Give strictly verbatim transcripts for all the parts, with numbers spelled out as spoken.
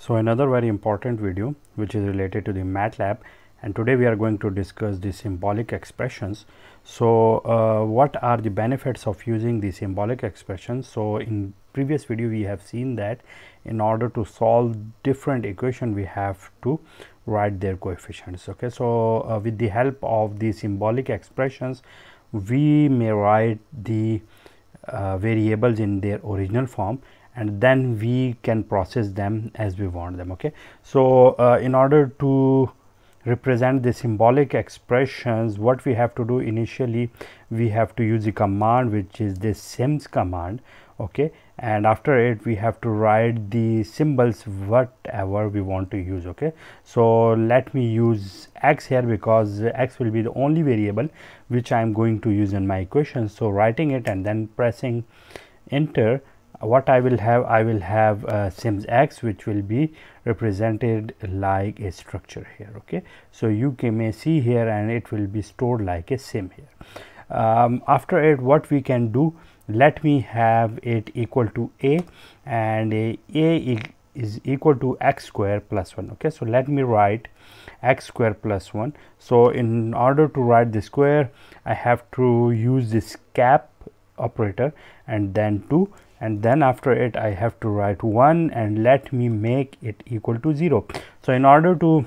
So another very important video which is related to the MATLAB, and today we are going to discuss the symbolic expressions. So uh, what are the benefits of using the symbolic expressions? So in previous video we have seen that in order to solve different equation we have to write their coefficients. Okay, so uh, with the help of the symbolic expressions we may write the uh, variables in their original form, and then we can process them as we want them. Okay, so uh, in order to represent the symbolic expressions, what we have to do initially, we have to use the command which is this sims command. Okay, and after it we have to write the symbols whatever we want to use. Okay, so let me use x here because x will be the only variable which I am going to use in my equation. So writing it and then pressing enter, what I will have, I will have uh, sims x, which will be represented like a structure here. Okay, so you can may see here, and it will be stored like a sim here. Um, after it, what we can do, let me have it equal to a, and a, a is equal to x square plus one. Okay, so let me write x square plus one. So in order to write the square, I have to use this cap operator and then two, and then after it I have to write one, and let me make it equal to zero. So in order to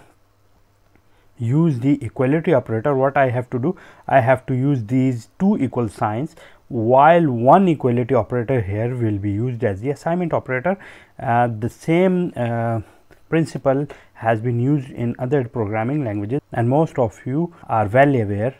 use the equality operator, what I have to do, I have to use these two equal signs, while one equality operator here will be used as the assignment operator. Uh, the same uh, principle has been used in other programming languages, and most of you are well aware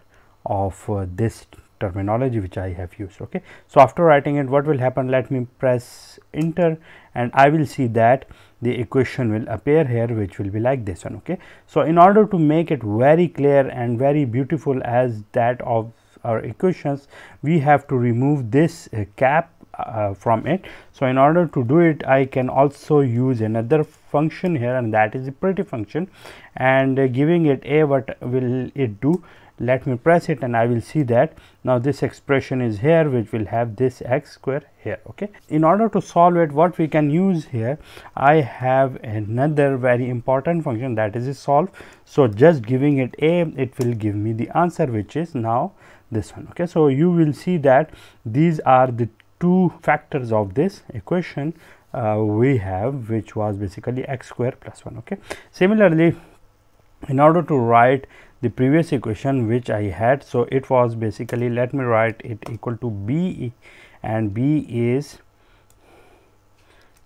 of uh, this terminology which I have used. Okay, so after writing it, what will happen, let me press enter, and I will see that the equation will appear here, which will be like this one. Okay, so in order to make it very clear and very beautiful as that of our equations, we have to remove this uh, cap uh, from it. So in order to do it, I can also use another function here, and that is the pretty function, and uh, giving it a, what will it do, let me press it, and I will see that now this expression is here, which will have this x square here. Okay, in order to solve it, what we can use here, I have another very important function, that is solve. So just giving it a, it will give me the answer, which is now this one. Okay, so you will see that these are the two factors of this equation uh, we have, which was basically x square plus one. Okay, similarly, in order to write the previous equation which I had, so it was basically, let me write it equal to b, and b is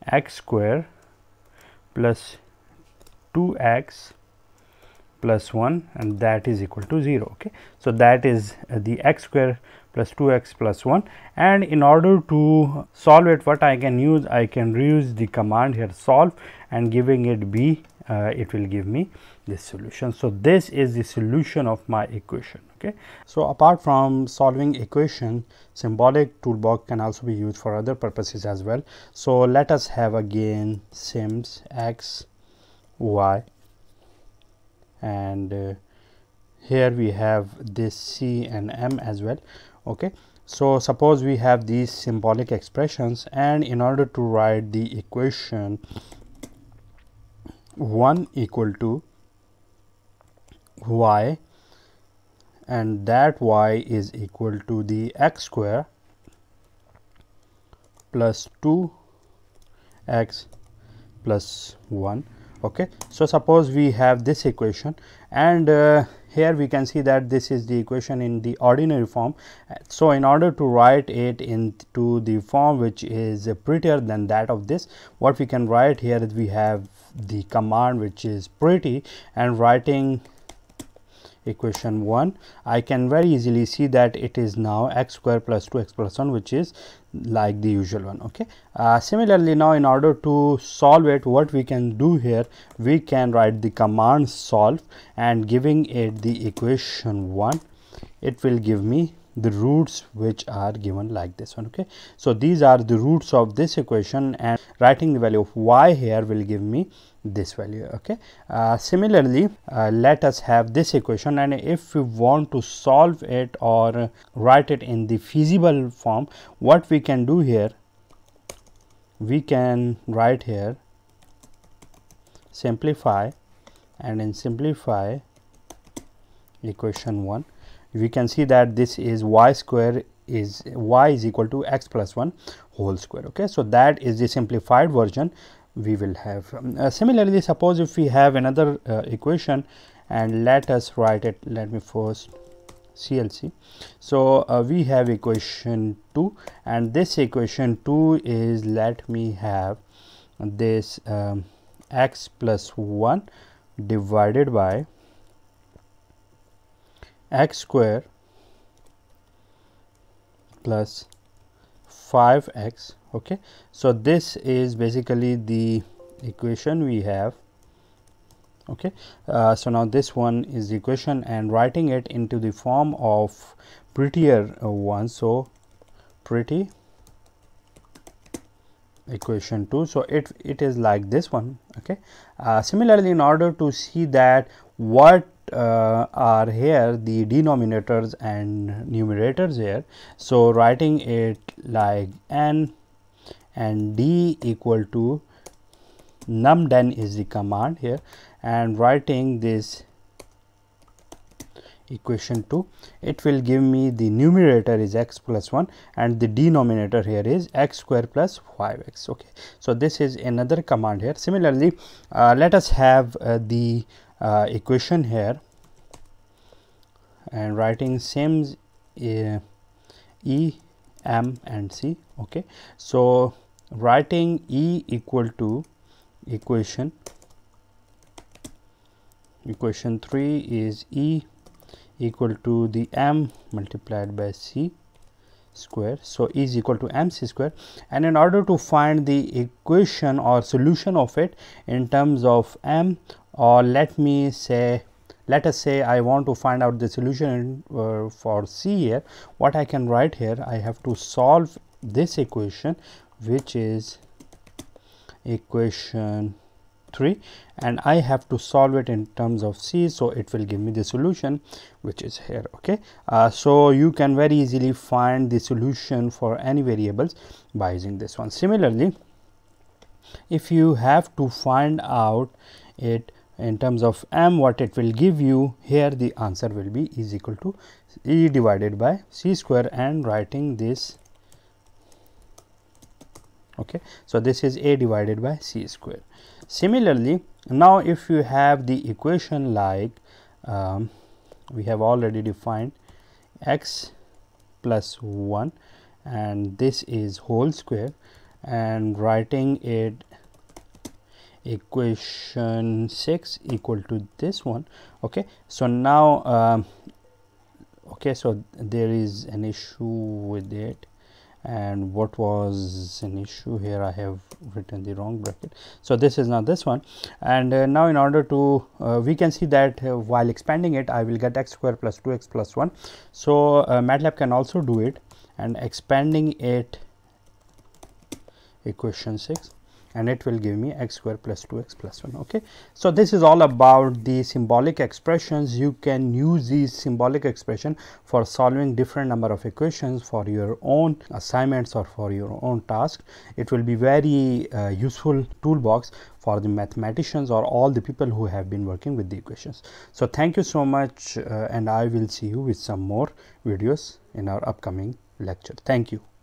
x square plus two x plus one, and that is equal to zero. Okay, so that is uh, the x square plus two x plus one, and in order to solve it, what I can use, I can reuse the command here solve, and giving it b, Uh, it will give me this solution. So this is the solution of my equation. Okay, so apart from solving equation, symbolic toolbox can also be used for other purposes as well. So let us have again sims x, y, and uh, here we have this c and m as well. Okay, so suppose we have these symbolic expressions, and in order to write the equation one equal to y, and that y is equal to the x square plus two x plus one. Okay, so suppose we have this equation, and uh, here we can see that this is the equation in the ordinary form. So in order to write it into the form which is prettier than that of this, what we can write here is, we have the command which is pretty, and writing equation one, I can very easily see that it is now x square plus two x plus one, which is like the usual one. Okay, uh, similarly, now in order to solve it, what we can do here, we can write the command solve, and giving it the equation one, it will give me the roots which are given like this one. Okay, so these are the roots of this equation, and writing the value of y here will give me this value. Okay, uh, similarly, uh, let us have this equation, and if we want to solve it or write it in the feasible form, what we can do here, we can write here simplify, and in simplify equation one, we can see that this is y square is y is equal to x plus one whole square. Okay, so that is the simplified version we will have. Uh, similarly, suppose if we have another uh, equation, and let us write it. Let me first C L C. So uh, we have equation two, and this equation two is, let me have this um, x plus one divided by x square plus five x. Okay, so this is basically the equation we have. Okay, uh, so now this one is the equation, and writing it into the form of prettier uh, one. So pretty equation two, so it it is like this one. Okay, uh, similarly, in order to see that what uh, are here the denominators and numerators here, so writing it like n and d equal to num den is the command here, and writing this equation two, it will give me the numerator is x plus one and the denominator here is x square plus five x. Okay, so this is another command here. Similarly, uh, let us have uh, the uh, equation here, and writing sims uh, e, m and c. Okay, so writing e equal to equation equation three is e equal to the m multiplied by c square, so e is equal to mc square, and in order to find the equation or solution of it in terms of m, or let me say let us say I want to find out the solution uh, for c here, what I can write here, I have to solve this equation, which is equation three, and I have to solve it in terms of c, so it will give me the solution which is here. Okay, uh, so you can very easily find the solution for any variables by using this one. Similarly, if you have to find out it in terms of m, what it will give you here, the answer will be is equal to e divided by c square, and writing this. Okay, so this is a divided by c square. Similarly, now if you have the equation like um, we have already defined x plus one, and this is whole square, and writing it equation six equal to this one. Okay, so now um, okay, so there is an issue with it. And what was an issue here, I have written the wrong bracket, so this is not this one. And uh, now in order to uh, we can see that uh, while expanding it, I will get x square plus two x plus one. So uh, MATLAB can also do it, and expanding it equation six, and it will give me x square plus two x plus one. Okay, so this is all about the symbolic expressions. You can use these symbolic expression for solving different number of equations for your own assignments or for your own task. It will be very uh, useful toolbox for the mathematicians or all the people who have been working with the equations. So thank you so much, uh, and I will see you with some more videos in our upcoming lecture. Thank you.